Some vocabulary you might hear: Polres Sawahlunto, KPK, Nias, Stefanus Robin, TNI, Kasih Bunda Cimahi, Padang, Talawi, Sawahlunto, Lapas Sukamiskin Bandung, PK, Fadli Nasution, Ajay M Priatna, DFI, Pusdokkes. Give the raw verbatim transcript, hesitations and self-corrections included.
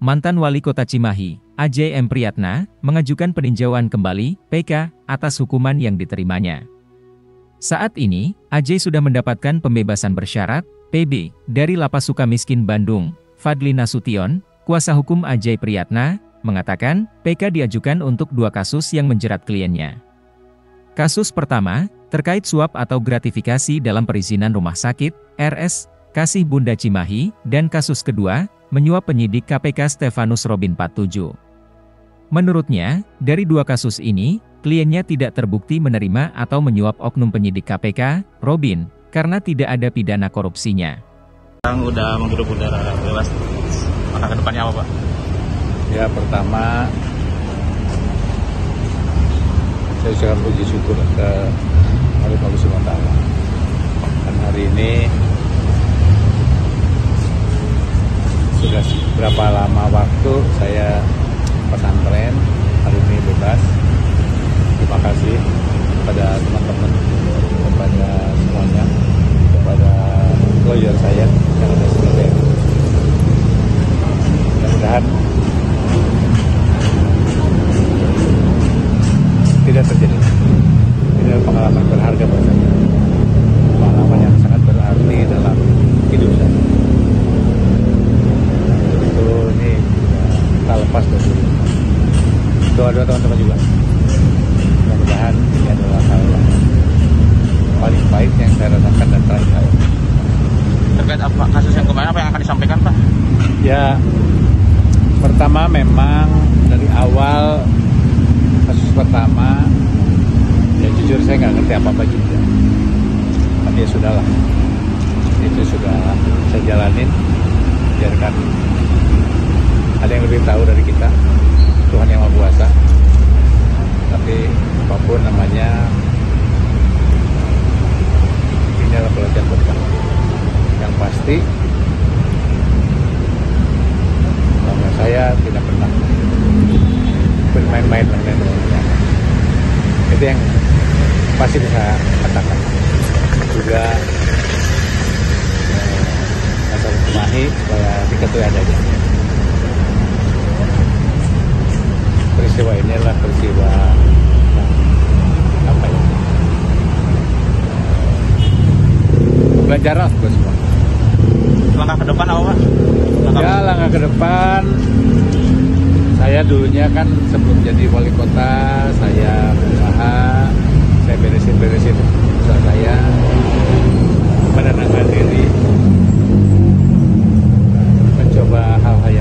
Mantan Wali Kota Cimahi, Ajay M Priatna, mengajukan peninjauan kembali (P K) atas hukuman yang diterimanya. Saat ini, Ajay sudah mendapatkan pembebasan bersyarat (P B) dari Lapas Sukamiskin Bandung. Fadli Nasution, kuasa hukum Ajay Priatna, mengatakan P K diajukan untuk dua kasus yang menjerat kliennya. Kasus pertama, terkait suap atau gratifikasi dalam perizinan rumah sakit R S Kasih Bunda Cimahi, dan kasus kedua, menyuap penyidik K P K Stefanus Robin empat puluh tujuh. Menurutnya, dari dua kasus ini, kliennya tidak terbukti menerima atau menyuap oknum penyidik K P K, Robin, karena tidak ada pidana korupsinya. Sekarang udah menghirup udara bebas, maka kedepannya apa, Pak? Ya, pertama, saya sangat puji syukur ke Allah Subhanahu Wataala. Dan hari ini sudah berapa lama waktu saya pesantren, hari ini bebas. Terima kasih kepada teman-teman, kepada semuanya, kepada lawyer saya yang ada sini. Mudah-mudahan tidak terjadi. Ini adalah pengalaman berharga buat saya, pengalaman yang sangat berarti dalam hidup saya. Lepas dari doa-doa teman-teman juga, mudah-mudahan ini adalah hal yang paling baik yang saya rasakan dan terakhir saya. Terkait apa kasus yang kemarin, apa yang akan disampaikan, Pak? Ya, pertama memang dari awal kasus pertama, ya jujur saya nggak ngerti apa-apa juga, tapi ya sudahlah, itu sudah saya jalanin, biarkan ada yang lebih tahu dari kita, Tuhan Yang Maha Kuasa. Tapi apapun namanya, ini adalah pelajaran buat kita. Yang pasti, bahwa saya tidak pernah bermain-main dengan orang. Itu yang pasti bisa katakan. Juga atau Cimahi supaya diketahui adanya. Peristiwa ini adalah peristiwa apa ya? Pelajaran buat semua. Langkah ke depan apa, Pak? Ya, langkah ke depan. Saya dulunya kan sebelum jadi wali kota, saya berusaha, saya beresin-beresin usaha saya, menenangkan diri, mencoba hal-hal